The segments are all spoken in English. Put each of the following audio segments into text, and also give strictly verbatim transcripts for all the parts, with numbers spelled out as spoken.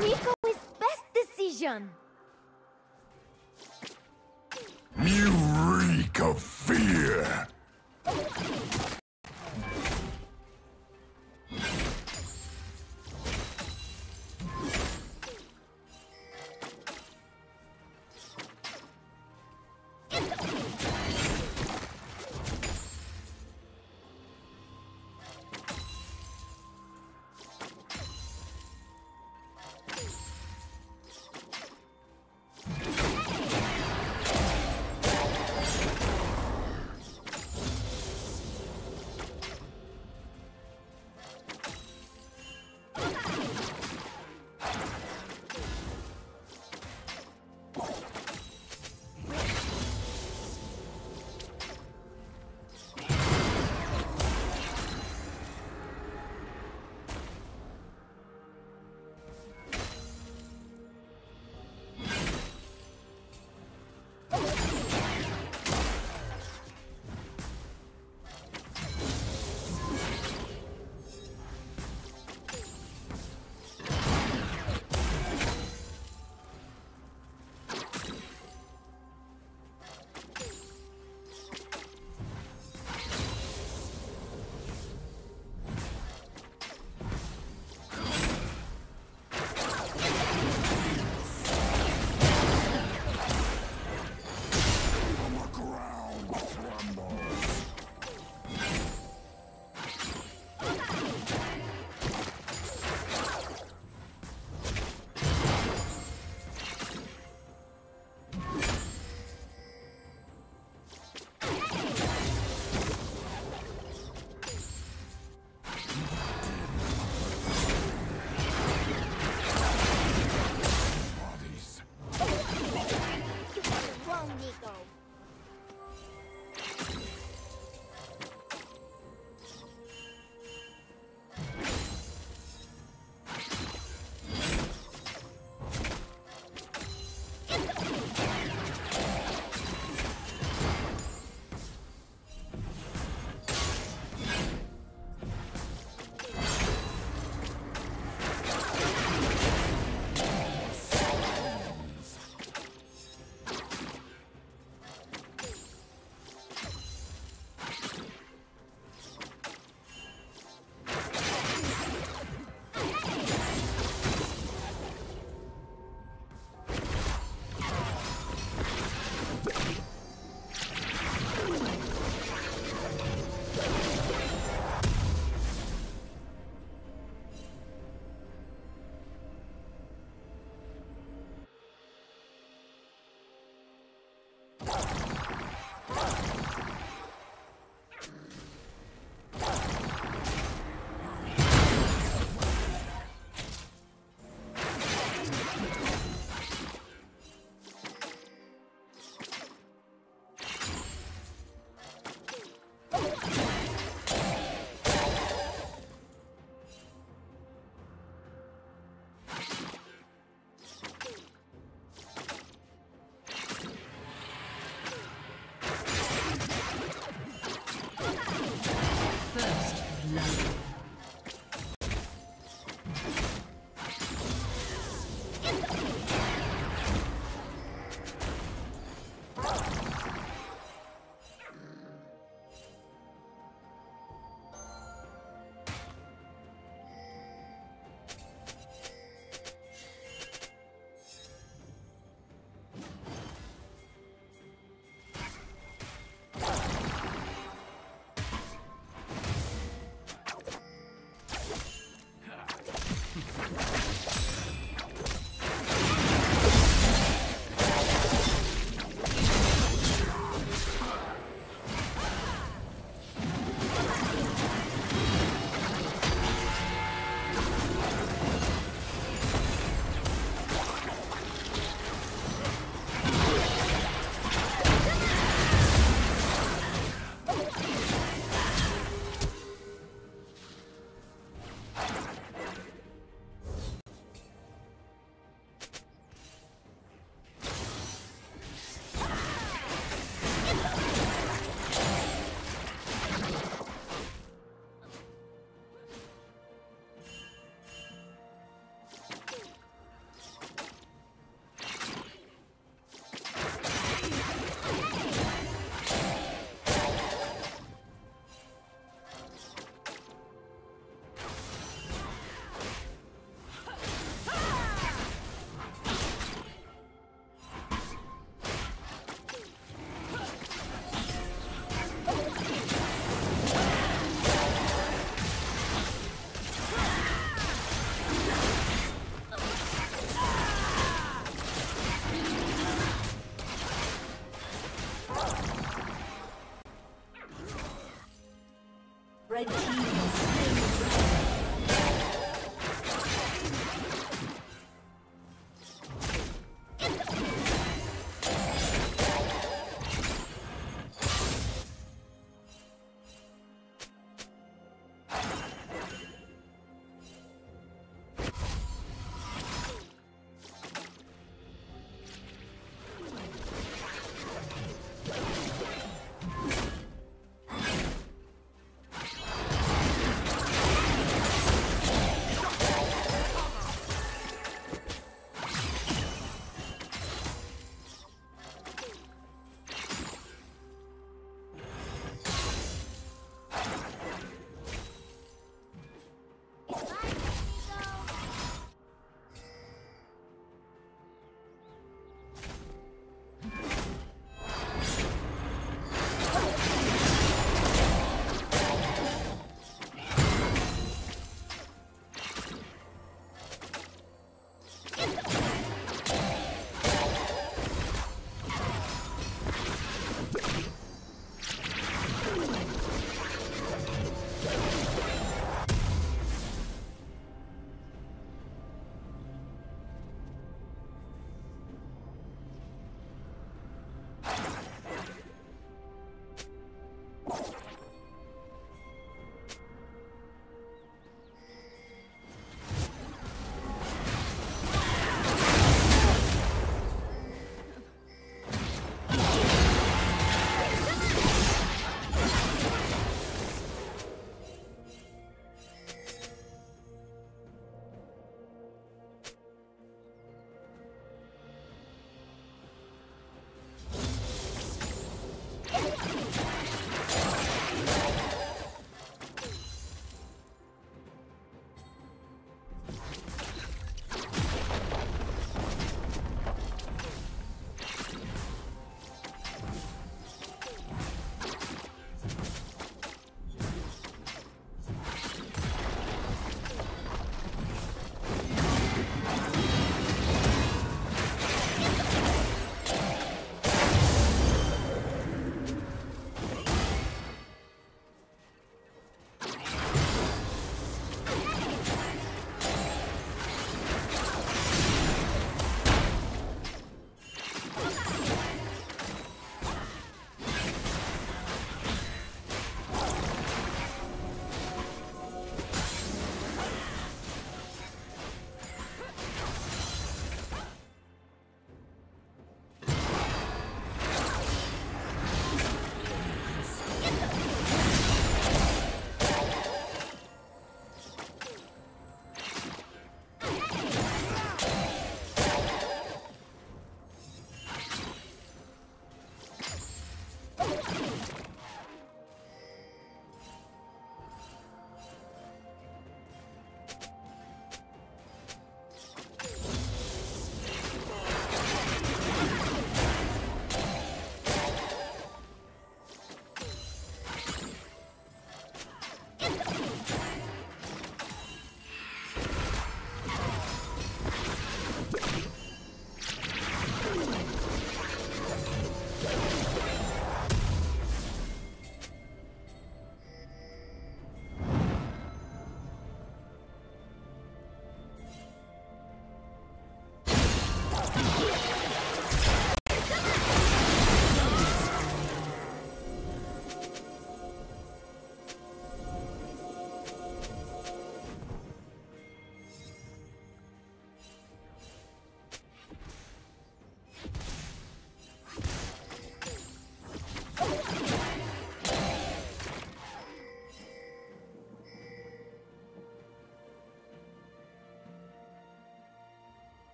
Neeko's best decision! You reek of fear!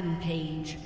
Rampage.